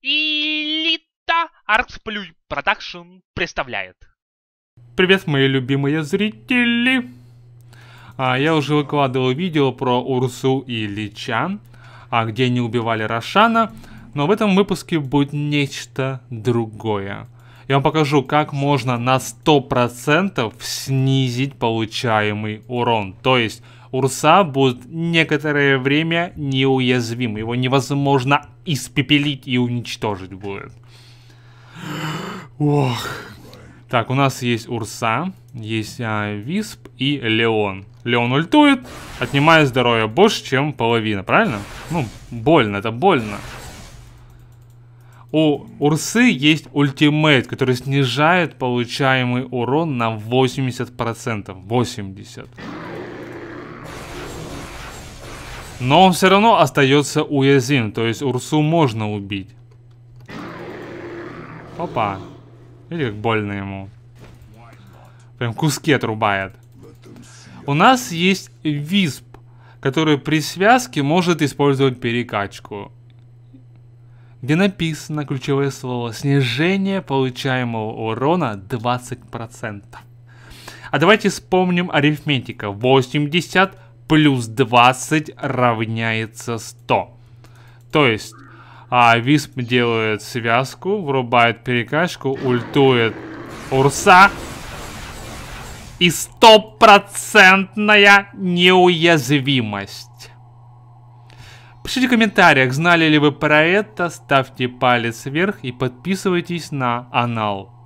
Илита Арксплюй Продакшн представляет. Привет, мои любимые зрители! Я уже выкладывал видео про Урсу и Личан, где они убивали Рошана, но в этом выпуске будет нечто другое. Я вам покажу, как можно на 100% снизить получаемый урон. То есть Урса будет некоторое время неуязвим. Его невозможно испепелить и уничтожить будет. Ох. Так, у нас есть Урса, есть Висп и Леон. Леон ультует, отнимая здоровье больше, чем половина, правильно? Ну, больно, это больно. У Урсы есть ультимейт, который снижает получаемый урон на 80%. 80%. Но он все равно остается уязвим, то есть Урсу можно убить. Опа. Видите, как больно ему. Прям куски отрубает. У нас есть Висп, который при связке может использовать перекачку, где написано ключевое слово «снижение получаемого урона 20%». А давайте вспомним арифметика. 80 плюс 20 равняется 100. То есть Висп делает связку, врубает перекачку, ультует Урса. И 100% неуязвимость. Пишите в комментариях, знали ли вы про это, ставьте палец вверх и подписывайтесь на канал.